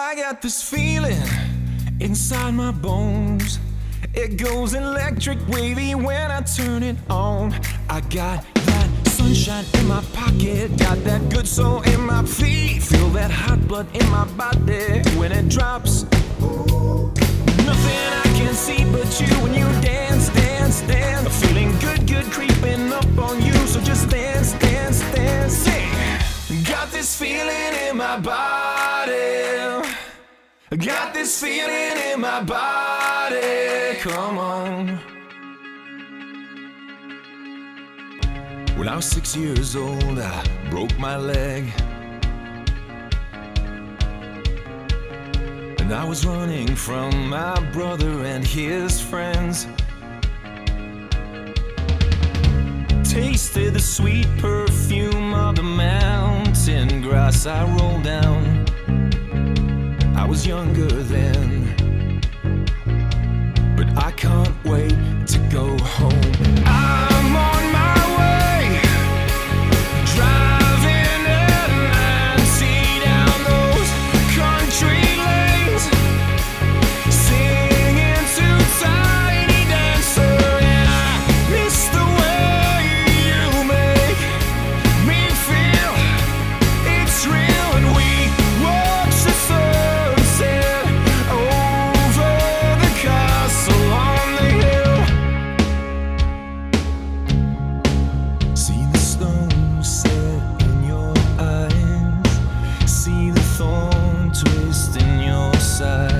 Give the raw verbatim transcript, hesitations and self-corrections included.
I got this feeling inside my bones. It goes electric wavy when I turn it on. I got that sunshine in my pocket, got that good soul in my feet. Feel that hot blood in my body when it drops. Ooh. Nothing I can see but you when you dance, dance, dance. A feeling good, good creeping up on you, so just dance, dance, dance. Hey. Got this feeling in my body. Got this feeling in my body. Come on. When I was six years old, I broke my leg, and I was running from my brother and his friends. Tasted the sweet perfume of the mountain grass I rolled down. I was younger then, but I can't wait to go home. I'm on my way, driving at ninety down those country lanes, singing to Tiny Dancer, and I miss the way you make me feel. It's real, and we watch the sun. Twist in your side.